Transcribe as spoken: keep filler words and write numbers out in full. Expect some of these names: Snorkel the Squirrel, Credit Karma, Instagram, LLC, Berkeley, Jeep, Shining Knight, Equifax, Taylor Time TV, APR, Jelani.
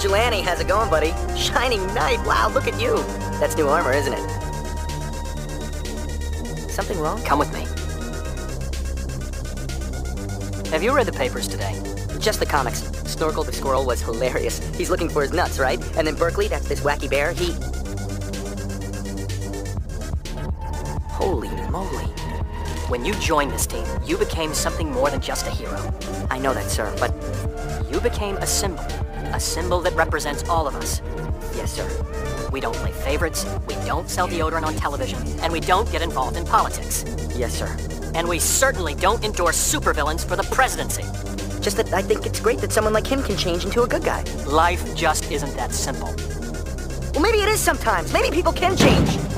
Jelani, how's it going, buddy? Shining Knight, wow, look at you. That's new armor, isn't it? Something wrong? Come with me. Have you read the papers today? Just the comics. Snorkel the Squirrel was hilarious. He's looking for his nuts, right? And then Berkeley, that's this wacky bear, he... Holy moly. When you joined this team, you became something more than just a hero. I know that, sir, but you became a symbol. A symbol that represents all of us. Yes, sir. We don't play favorites, we don't sell deodorant on television, and we don't get involved in politics. Yes, sir. And we certainly don't endorse supervillains for the presidency. Just that I think it's great that someone like him can change into a good guy. Life just isn't that simple. Well, maybe it is sometimes. Maybe people can change.